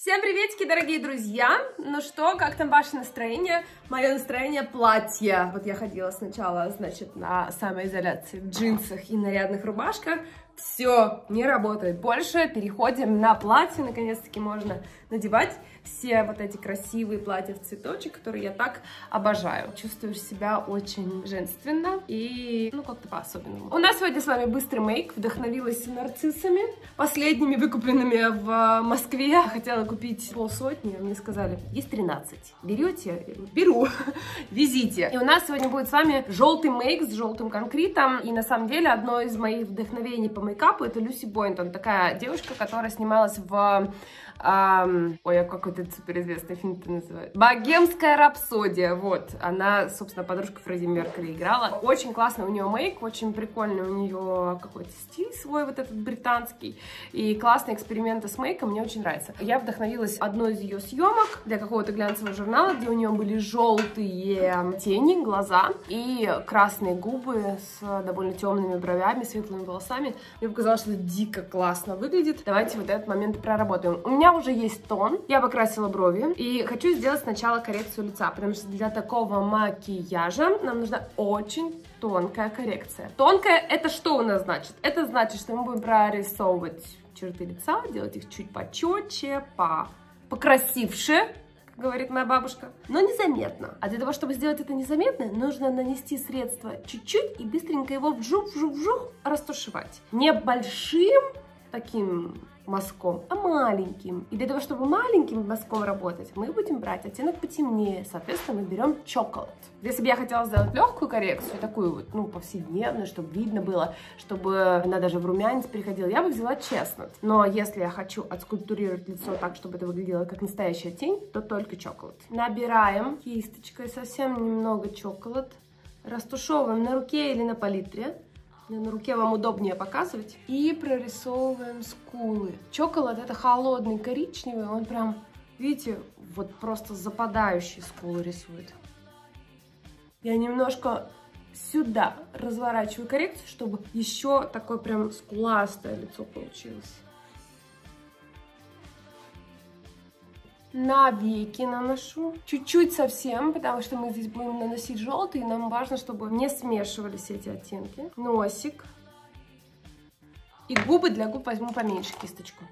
Всем приветики, дорогие друзья! Ну что, как там ваше настроение? Мое настроение — платье. Вот я ходила сначала, значит, на самоизоляции в джинсах и нарядных рубашках. Все, не работает больше. Переходим на платье. Наконец-таки можно надевать все вот эти красивые платья в цветочек, которые я так обожаю. Чувствуешь себя очень женственно и, ну, как-то по-особенному. У нас сегодня с вами быстрый мейк. Вдохновилась нарциссами, последними выкупленными в Москве. Хотела купить полсотни, мне сказали, есть 13. Берете? Беру. Везите. И у нас сегодня будет с вами желтый мейк с желтым конкретом. И на самом деле одно из моих вдохновений по мейкапу — это Люси Бойнтон, такая девушка, которая снималась в... ой, а какой-то суперизвестный фильм-то называют? «Богемская рапсодия», вот. Она, собственно, подружка Фредди Меркьюри играла. Очень классный у нее мейк, очень прикольный у нее какой-то стиль свой, вот этот британский. И классные эксперименты с мейком, мне очень нравится. Я вдохновилась одной из ее съемок для какого-то глянцевого журнала, где у нее были желтые тени, глаза и красные губы с довольно темными бровями, светлыми волосами. Мне показалось, что это дико классно выглядит. Давайте вот этот момент проработаем. У меня уже есть тон, я покрасила брови и хочу сделать сначала коррекцию лица, потому что для такого макияжа нам нужна очень тонкая коррекция. Тонкая — это что у нас значит? Это значит, что мы будем прорисовывать черты лица, делать их чуть почетче, покрасивше, говорит моя бабушка, но незаметно. А для того, чтобы сделать это незаметно, нужно нанести средство чуть-чуть и быстренько его вжух-вжух-вжух растушевать. Не большим таким мазком, а маленьким. И для того, чтобы маленьким мазком работать, мы будем брать оттенок потемнее. Соответственно, мы берем чоколад. Если бы я хотела сделать легкую коррекцию, такую вот, ну, повседневную, чтобы видно было, чтобы она даже в румянец переходила, я бы взяла честнот. Но если я хочу отскульптурировать лицо так, чтобы это выглядело как настоящая тень, то только чоколад. Набираем кисточкой совсем немного чоколад, растушевываем на руке или на палитре. На руке вам удобнее показывать. И прорисовываем скулы. Чоколад — это холодный коричневый, он прям, видите, вот просто западающие скулы рисует. Я немножко сюда разворачиваю коррекцию, чтобы еще такое прям скуластое лицо получилось. На веки наношу. Чуть-чуть совсем, потому что мы здесь будем наносить желтый, и нам важно, чтобы не смешивались эти оттенки. Носик. И губы, для губ возьму поменьше кисточку.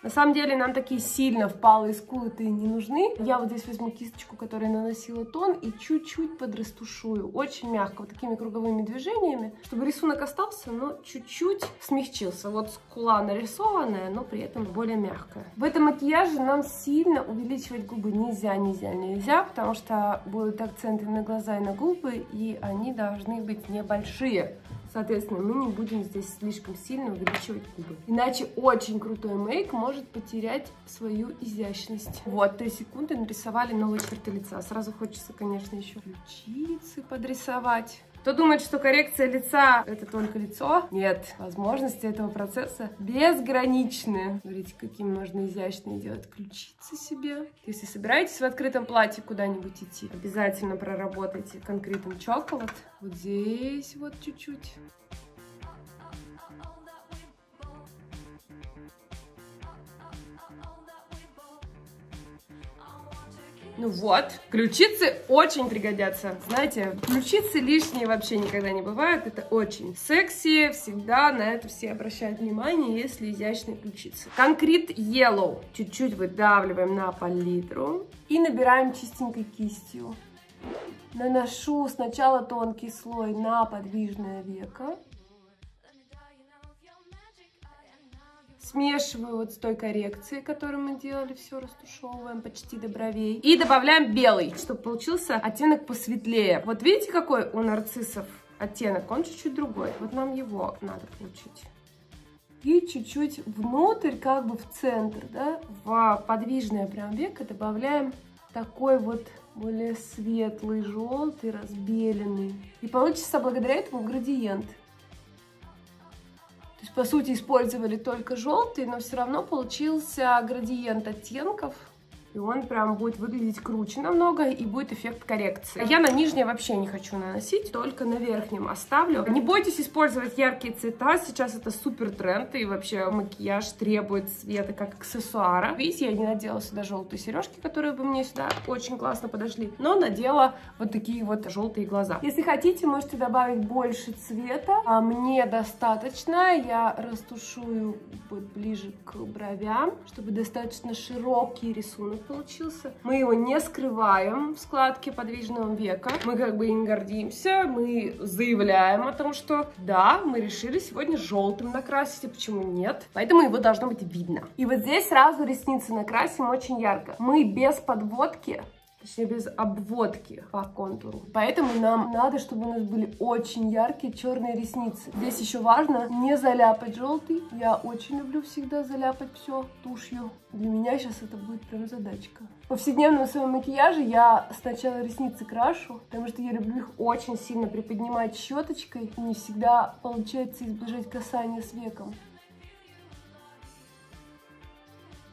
На самом деле нам такие сильно впалые скулы-то и не нужны. Я вот здесь возьму кисточку, которая наносила тон, и чуть-чуть подрастушую. Очень мягко, вот такими круговыми движениями, чтобы рисунок остался, но чуть-чуть смягчился. Вот скула нарисованная, но при этом более мягкая. В этом макияже нам сильно увеличивать губы нельзя, нельзя, нельзя, потому что будут акценты на глаза и на губы, и они должны быть небольшие. Соответственно, мы не будем здесь слишком сильно увеличивать губы. Иначе очень крутой мейк может потерять свою изящность. Вот, 3 секунды нарисовали новые черты лица. Сразу хочется, конечно, еще ключицы подрисовать. Кто думает, что коррекция лица — это только лицо? Нет, возможности этого процесса безграничны. Смотрите, какие можно изящные делать ключицы себе. Если собираетесь в открытом платье куда-нибудь идти, обязательно проработайте конкретным чоколад. Вот здесь вот чуть-чуть. Ну вот, ключицы очень пригодятся. Знаете, ключицы лишние вообще никогда не бывают. Это очень секси, всегда на это все обращают внимание, если изящные ключицы. Concrete Yellow. Чуть-чуть выдавливаем на палитру и набираем чистенькой кистью. Наношу сначала тонкий слой на подвижное веко. Смешиваю вот с той коррекцией, которую мы делали, все растушевываем почти до бровей. И добавляем белый, чтобы получился оттенок посветлее. Вот видите, какой у нарциссов оттенок? Он чуть-чуть другой. Вот нам его надо получить. И чуть-чуть внутрь, как бы в центр, да, в подвижное прям веко добавляем такой вот более светлый, желтый, разбеленный. И получится благодаря этому градиент. То есть, по сути, использовали только желтый, но все равно получился градиент оттенков. И он прям будет выглядеть круче намного, и будет эффект коррекции. Я на нижнее вообще не хочу наносить, только на верхнем оставлю. Не бойтесь использовать яркие цвета, сейчас это супер тренд, и вообще макияж требует цвета как аксессуара. Видите, я не надела сюда желтые сережки, которые бы мне сюда очень классно подошли, но надела вот такие вот желтые глаза. Если хотите, можете добавить больше цвета, а мне достаточно. Я растушую ближе к бровям, чтобы достаточно широкий рисунок получился. Мы его не скрываем в складке подвижного века. Мы как бы им гордимся, мы заявляем о том, что да, мы решили сегодня желтым накрасить, а почему нет? Поэтому его должно быть видно. И вот здесь сразу ресницы накрасим очень ярко. Мы без подводки, точнее без обводки по контуру. Поэтому нам надо, чтобы у нас были очень яркие черные ресницы. Здесь еще важно не заляпать желтый. Я очень люблю всегда заляпать все тушью. Для меня сейчас это будет прям задачка. В повседневном своем макияже я сначала ресницы крашу, потому что я люблю их очень сильно приподнимать щеточкой. Не всегда получается избежать касания с веком.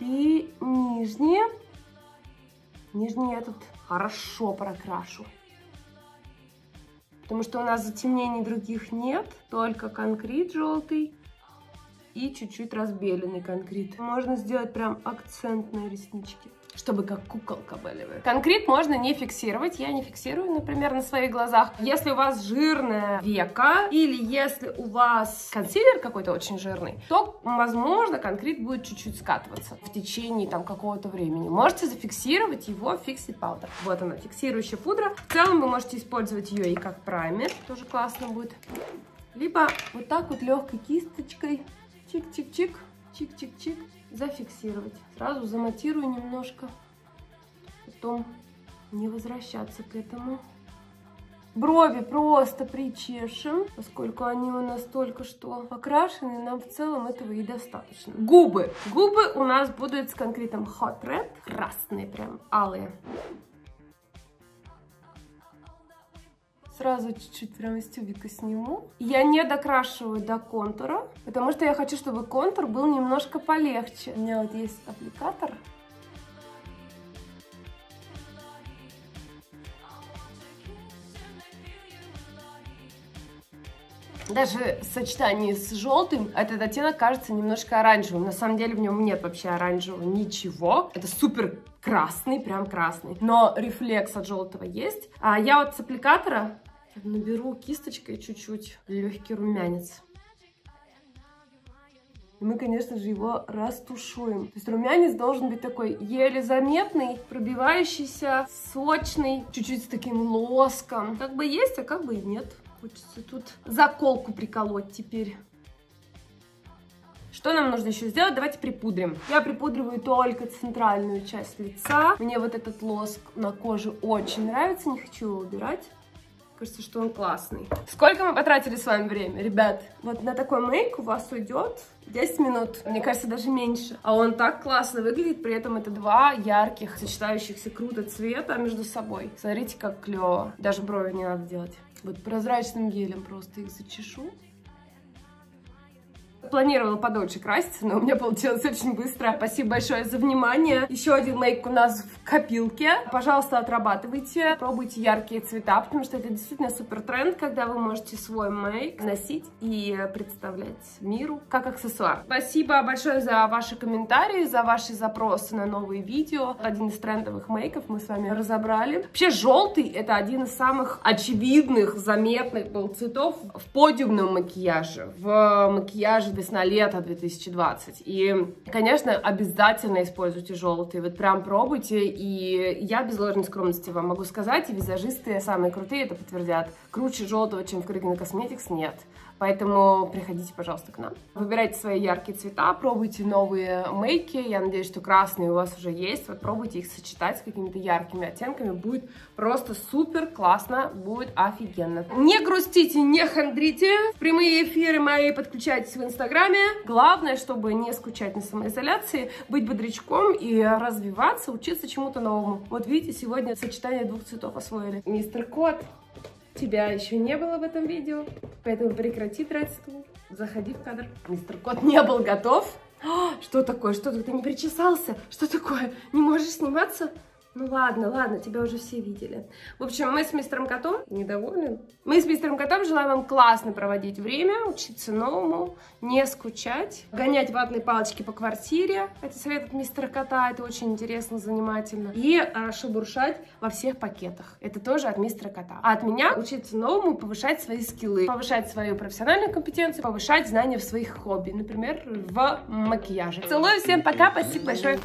И нижние. Нижние я тут хорошо прокрашу, потому что у нас затемнений других нет, только конкрет желтый и чуть-чуть разбеленный конкрет. Можно сделать прям акцент на реснички, чтобы как куколка были. Конкрет можно не фиксировать. Я не фиксирую, например, на своих глазах. Если у вас жирное веко или если у вас консилер какой-то очень жирный, то, возможно, конкрет будет чуть-чуть скатываться в течение там какого-то времени. Можете зафиксировать его фикси паудер. Вот она, фиксирующая пудра. В целом вы можете использовать ее и как праймер. Тоже классно будет. Либо вот так вот легкой кисточкой. Чик-чик-чик. Чик-чик-чик. Зафиксировать. Сразу заматирую немножко, потом не возвращаться к этому. Брови просто причешем, поскольку они у нас только что окрашены, нам в целом этого и достаточно. Губы. Губы у нас будут с конкретом Hot Red, красные прям, алые. Сразу чуть-чуть прям из тюбика сниму. Я не докрашиваю до контура, потому что я хочу, чтобы контур был немножко полегче. У меня вот есть аппликатор. Даже в сочетании с желтым этот оттенок кажется немножко оранжевым. На самом деле в нем нет вообще оранжевого ничего. Это супер красный, прям красный. Но рефлекс от желтого есть. А я вот с аппликатора наберу кисточкой чуть-чуть легкий румянец. И мы, конечно же, его растушуем. То есть румянец должен быть такой еле заметный, пробивающийся, сочный, чуть-чуть с таким лоском. Как бы есть, а как бы и нет. Хочется тут заколку приколоть теперь. Что нам нужно еще сделать? Давайте припудрим. Я припудриваю только центральную часть лица. Мне вот этот лоск на коже очень нравится, не хочу его убирать. Кажется, что он классный. Сколько мы потратили с вами время, ребят? Вот на такой мейк у вас уйдет 10 минут. Мне кажется, даже меньше. А он так классно выглядит. При этом это два ярких, сочетающихся круто цвета между собой. Смотрите, как клево. Даже брови не надо делать. Вот прозрачным гелем просто их зачешу. Планировала подольше краситься, но у меня получилось очень быстро. Спасибо большое за внимание. Еще один мейк у нас в копилке. Пожалуйста, отрабатывайте, пробуйте яркие цвета, потому что это действительно супер тренд, когда вы можете свой мейк носить и представлять миру как аксессуар. Спасибо большое за ваши комментарии, за ваши запросы на новые видео. Один из трендовых мейков мы с вами разобрали. Вообще желтый — это один из самых очевидных, заметных был цветов в подиумном макияже, в макияже весна-лето 2020. И, конечно, обязательно используйте желтый. Вот прям пробуйте. И я без ложной скромности вам могу сказать, и визажисты самые крутые это подтвердят. Круче желтого, чем в Krygina Cosmetics, нет. Поэтому приходите, пожалуйста, к нам. Выбирайте свои яркие цвета, пробуйте новые мейки. Я надеюсь, что красные у вас уже есть. Вот пробуйте их сочетать с какими-то яркими оттенками. Будет просто супер классно, будет офигенно. Не грустите, не хандрите. В прямые эфиры мои подключайтесь в Инстаграме. Главное, чтобы не скучать на самоизоляции, быть бодрячком и развиваться, учиться чему-то новому. Вот видите, сегодня сочетание двух цветов освоили. Мистер Кот, тебя еще не было в этом видео, поэтому прекрати тратить стул, заходи в кадр. Мистер Кот не был готов Что такое? Что ты не причесался? Что такое? Не можешь сниматься? Ну ладно, ладно, тебя уже все видели. В общем, мы с мистером Котом... Недоволен? Мы с мистером Котом желаем вам классно проводить время, учиться новому, не скучать, гонять ватные палочки по квартире. Это совет от мистера Кота, это очень интересно, занимательно. И шебуршать во всех пакетах. Это тоже от мистера Кота. А от меня учиться новому, повышать свои скиллы, повышать свою профессиональную компетенцию, повышать знания в своих хобби, например, в макияже. Целую, всем пока, спасибо большое.